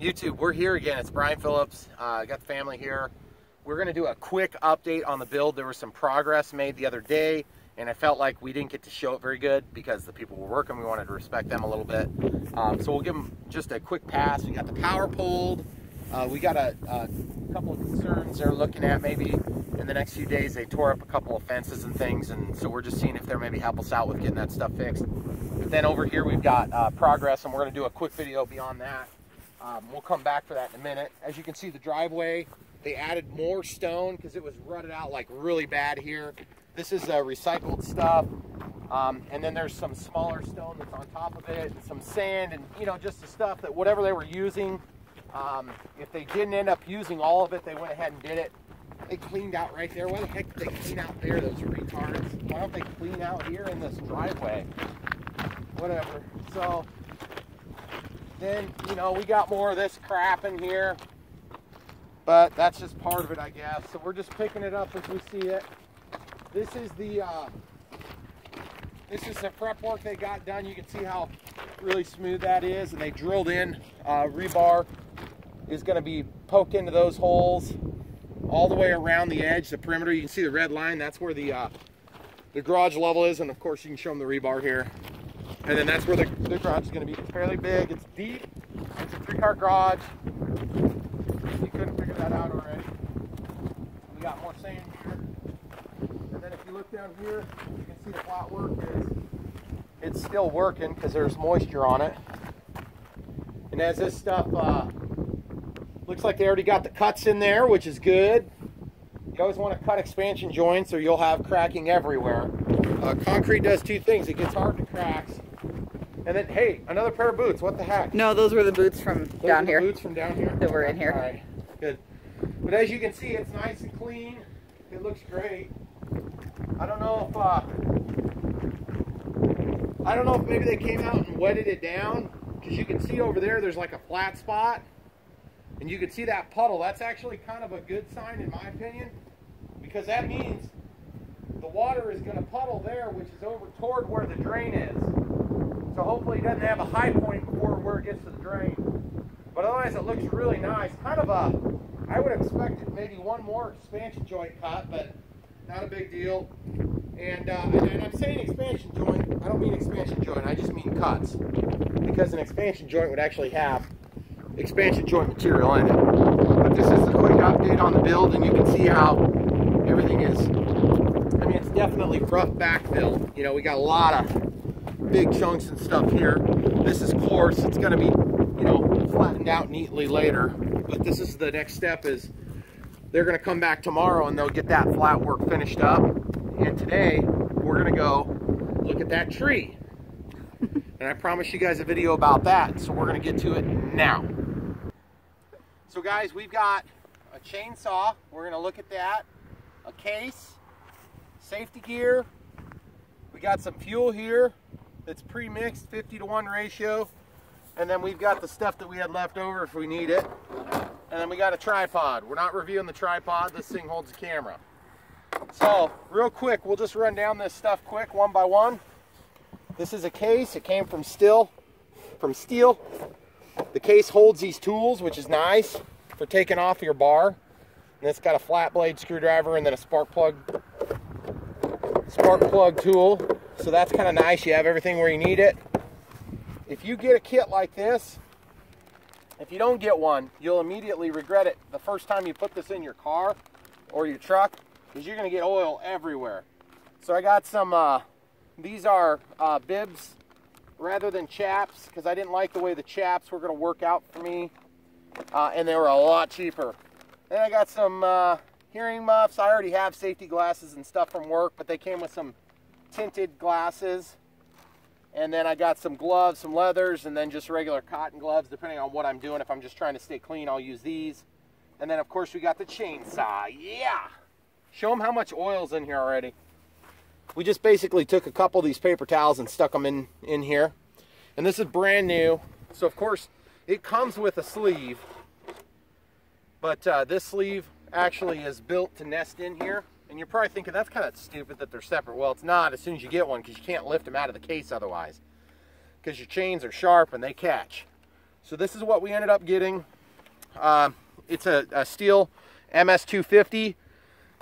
YouTube, we're here again. It's Brian Phillips. Got the family here. We're going to do a quick update on the build. There was some progress made the other day, and I felt like we didn't get to show it very good because the people were working. We wanted to respect them a little bit. So we'll give them just a quick pass. We got the power pulled. We got a couple of concerns they're looking at. Maybe in the next few days they tore up a couple of fences and things, and so we're just seeing if they're maybe help us out with getting that stuff fixed. But then over here we've got progress, and we're going to do a quick video beyond that. We'll come back for that in a minute. As you can see, the driveway, they added more stone because it was rutted out like really bad here. This is recycled stuff. And then there's some smaller stone that's on top of it, and some sand, and you know, just the stuff that whatever they were using. If they didn't end up using all of it, they went ahead and did it. They cleaned out right there. Why the heck did they clean out there, those retards? Why don't they clean out here in this driveway? Whatever. So then, you know, we got more of this crap in here, but that's just part of it, I guess. So we're just picking it up as we see it. This is the this is the prep work they got done. You can see how really smooth that is, and they drilled in rebar is going to be poked into those holes all the way around the edge, the perimeter. You can see the red line. That's where the garage level is, and of course you can show them the rebar here. And then that's where the garage is going to be. It's fairly big. It's deep. It's a three-car garage. You couldn't figure that out already. We got more sand here. And then if you look down here, you can see the flat work is, it's still working because there's moisture on it. And as this stuff, looks like they already got the cuts in there, which is good. You always want to cut expansion joints or you'll have cracking everywhere. Concrete does two things. It gets hard to cracks. And then, hey, another pair of boots. What the heck? No, those were the boots from down here. Boots from down here that were in here. All right, good. But as you can see, it's nice and clean. It looks great. I don't know if maybe they came out and wetted it down, because you can see over there. There's like a flat spot, and you can see that puddle. That's actually kind of a good sign, in my opinion, because that means the water is going to puddle there, which is over toward where the drain is. So hopefully it doesn't have a high point before where it gets to the drain. But otherwise it looks really nice. Kind of a, I would have expected maybe one more expansion joint cut, but not a big deal. And I'm saying expansion joint, I don't mean expansion joint, I just mean cuts. Because an expansion joint would actually have expansion joint material in it. But this is a quick update on the build, and you can see how everything is. I mean, it's definitely rough backfill. You know, we got a lot of big chunks and stuff here. This is coarse. It's going to be, you know, flattened out neatly later. But this is the next step. Is they're going to come back tomorrow and they'll get that flat work finished up. And today we're going to go look at that tree. And I promised you guys a video about that. So we're going to get to it now. So guys, we've got a chainsaw. We're going to look at that. A case. Safety gear. We got some fuel here that's pre-mixed, 50-to-1 ratio. And then we've got the stuff that we had left over if we need it. And then we got a tripod. We're not reviewing the tripod. This thing holds the camera. So real quick, we'll just run down this stuff quick one by one. This is a case. It came from Stihl. The case holds these tools, which is nice for taking off your bar. And it's got a flat blade screwdriver and then a spark plug tool, so that's kind of nice. You have everything where you need it. If you get a kit like this, if you don't get one, you'll immediately regret it the first time you put this in your car or your truck, because you're going to get oil everywhere. So I got some these are bibs rather than chaps, because I didn't like the way the chaps were going to work out for me, and they were a lot cheaper. Then I got some hearing muffs. I already have safety glasses and stuff from work, but they came with some tinted glasses. And then I got some gloves, some leathers, and then just regular cotton gloves, depending on what I'm doing. If I'm just trying to stay clean, I'll use these. And then, of course, we got the chainsaw. Yeah! Show them how much oil's in here already. We just basically took a couple of these paper towels and stuck them in here. And this is brand new. So, of course, it comes with a sleeve. But this sleeve actually is built to nest in here, and you're probably thinking that's kind of stupid that they're separate. Well, it's not as soon as you get one, because you can't lift them out of the case otherwise, because your chains are sharp and they catch. So this is what we ended up getting. It's a Stihl MS 250.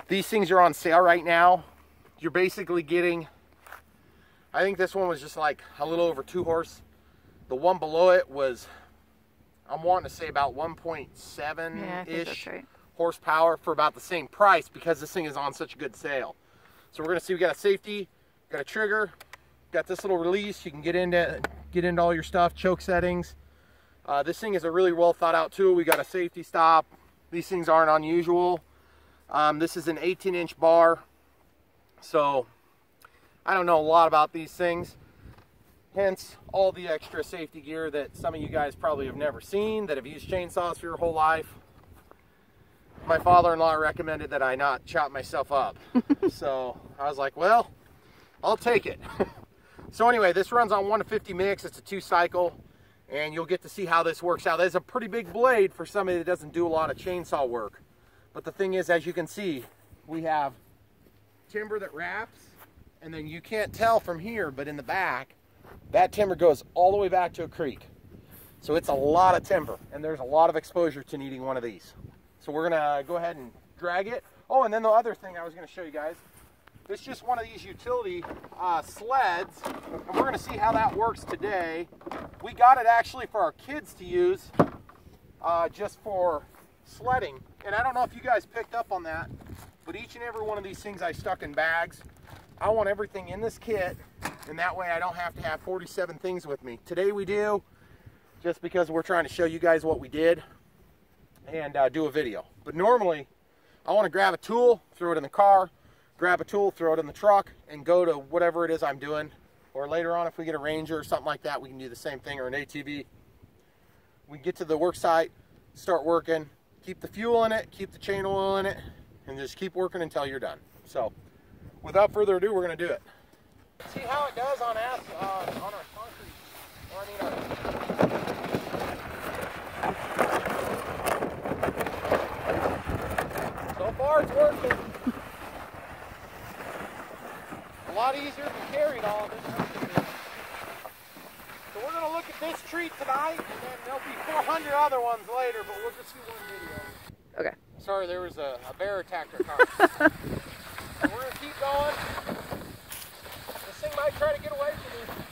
These things are on sale right now. You're basically getting, I think this one was just like a little over 2 horse. The one below it was, I'm wanting to say about 1.7-ish horsepower for about the same price because this thing is on such a good sale. So we're gonna see, we got a safety, got a trigger, got this little release. You can get into all your stuff, choke settings. This thing is a really well thought out tool. We got a safety stop. These things aren't unusual. This is an 18-inch bar. So I don't know a lot about these things. Hence all the extra safety gear that some of you guys probably have never seen, that have used chainsaws for your whole life. My father-in-law recommended that I not chop myself up. So I was like, well, I'll take it. So anyway, this runs on 1-50 mix. It's a 2-cycle, and you'll get to see how this works out. That's a pretty big blade for somebody that doesn't do a lot of chainsaw work. But the thing is, as you can see, we have timber that wraps, and then you can't tell from here, but in the back, that timber goes all the way back to a creek. So it's a lot of timber, and there's a lot of exposure to needing one of these. So we're gonna go ahead and drag it. Oh, and then the other thing I was gonna show you guys, it's just one of these utility sleds, and we're gonna see how that works today. We got it actually for our kids to use just for sledding. And I don't know if you guys picked up on that, but each and every one of these things I stuck in bags. I want everything in this kit, and that way I don't have to have 47 things with me. Today we do, just because we're trying to show you guys what we did and do a video. But normally, I want to grab a tool, throw it in the car, grab a tool, throw it in the truck, and go to whatever it is I'm doing. Or later on, if we get a Ranger or something like that, we can do the same thing, or an ATV. We get to the work site, start working, keep the fuel in it, keep the chain oil in it, and just keep working until you're done. So, without further ado, we're going to do it. See how it does on on our concrete. Or so far, it's working. A lot easier than carrying all of this. So we're going to look at this tree tonight, and then there'll be 400 other ones later, but we'll just do one video. Okay. Sorry, there was a bear attacked our car. We're going to keep going. This thing might try to get away from you.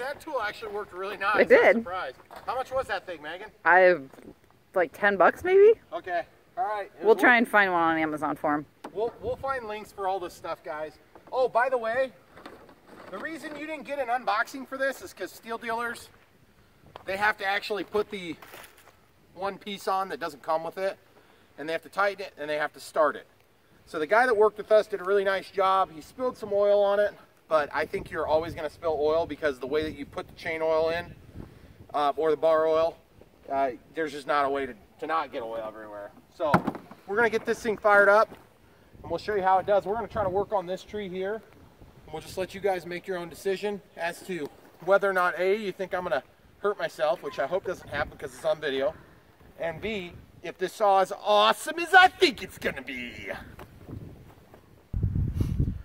That tool actually worked really nice. It did. I'm surprised. How much was that thing, Megan? Like $10 maybe. Okay. All right. We'll try and find one on Amazon for him. We'll find links for all this stuff, guys. Oh, by the way, the reason you didn't get an unboxing for this is because steel dealers, they have to actually put the one piece on that doesn't come with it, and they have to tighten it, and they have to start it. So the guy that worked with us did a really nice job. He spilled some oil on it. But I think you're always going to spill oil because the way that you put the chain oil in, or the bar oil, there's just not a way to not get oil everywhere. So we're going to get this thing fired up, and we'll show you how it does. We're going to try to work on this tree here. And we'll just let you guys make your own decision as to whether or not, A, you think I'm going to hurt myself, which I hope doesn't happen because it's on video, and B, if this saw is awesome as I think it's going to be.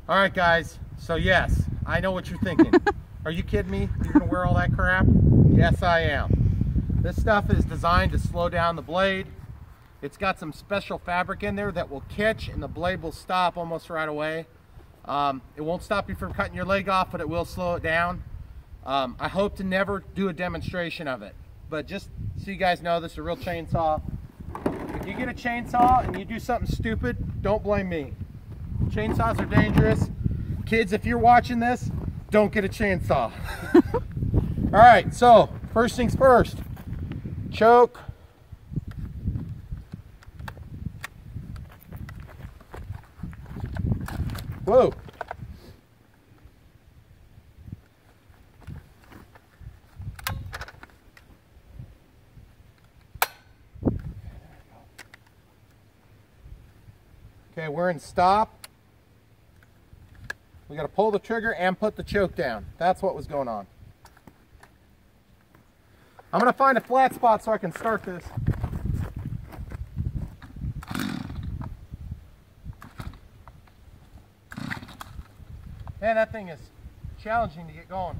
All right, guys. So yes, I know what you're thinking. Are you kidding me? You're gonna wear all that crap? Yes, I am. This stuff is designed to slow down the blade. It's got some special fabric in there that will catch, and the blade will stop almost right away. It won't stop you from cutting your leg off, but it will slow it down. I hope to never do a demonstration of it, but just so you guys know, this is a real chainsaw. If you get a chainsaw and you do something stupid, don't blame me. Chainsaws are dangerous. Kids, if you're watching this, don't get a chainsaw. All right, so first things first, choke. Whoa. Okay, we're in stop. We got to pull the trigger and put the choke down. That's what was going on. I'm going to find a flat spot so I can start this. Man, that thing is challenging to get going.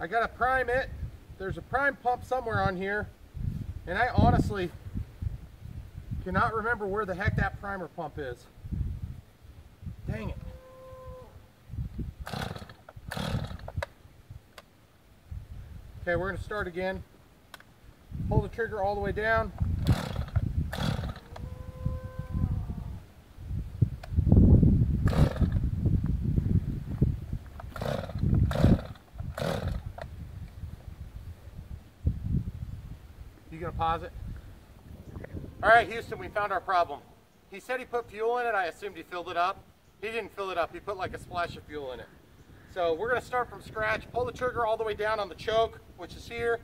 I gotta prime it. There's a prime pump somewhere on here, and I honestly cannot remember where the heck that primer pump is. Dang it. Okay, we're gonna start again. Pull the trigger all the way down. You gonna pause it? All right, Houston, we found our problem. He said he put fuel in it. I assumed he filled it up. He didn't fill it up. He put like a splash of fuel in it. So we're gonna start from scratch, pull the trigger all the way down on the choke, which is here.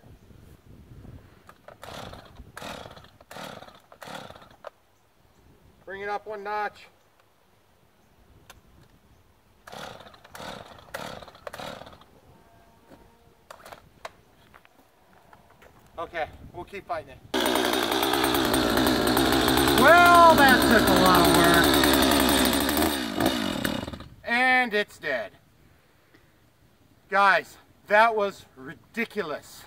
Bring it up one notch. Okay, we'll keep fighting it. Well, that took a lot of work. And it's dead. Guys, that was ridiculous.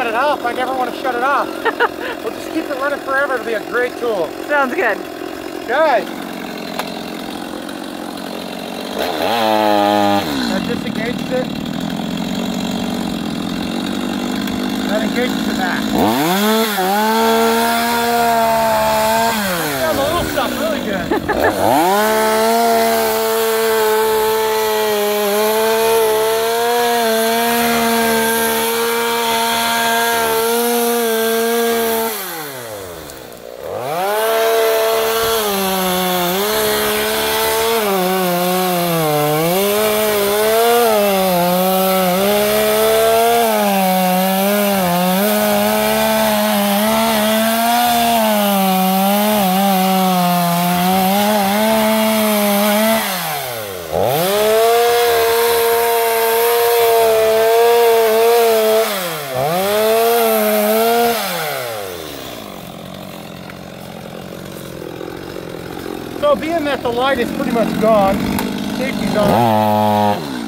shut it off. I never want to shut it off. We'll just keep it running forever. It'll be a great tool. Sounds good. Good. That disengages it. That engages it back. Yeah, the little stuff really good. So being that the light is pretty much gone, safety's on.